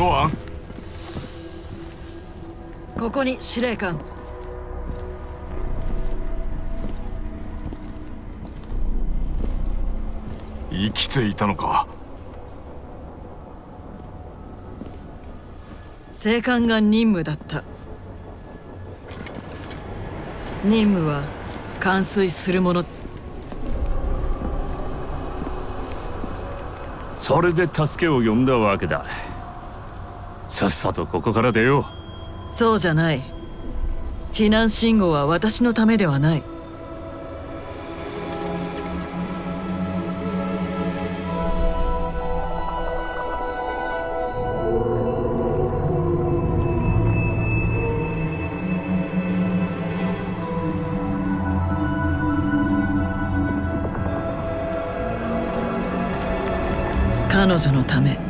ロアン、ここに司令官。生きていたのか。生還が任務だった。任務は完遂するもの。それで助けを呼んだわけだ。さっさとここから出よう。そうじゃない。避難信号は私のためではない。彼女のため。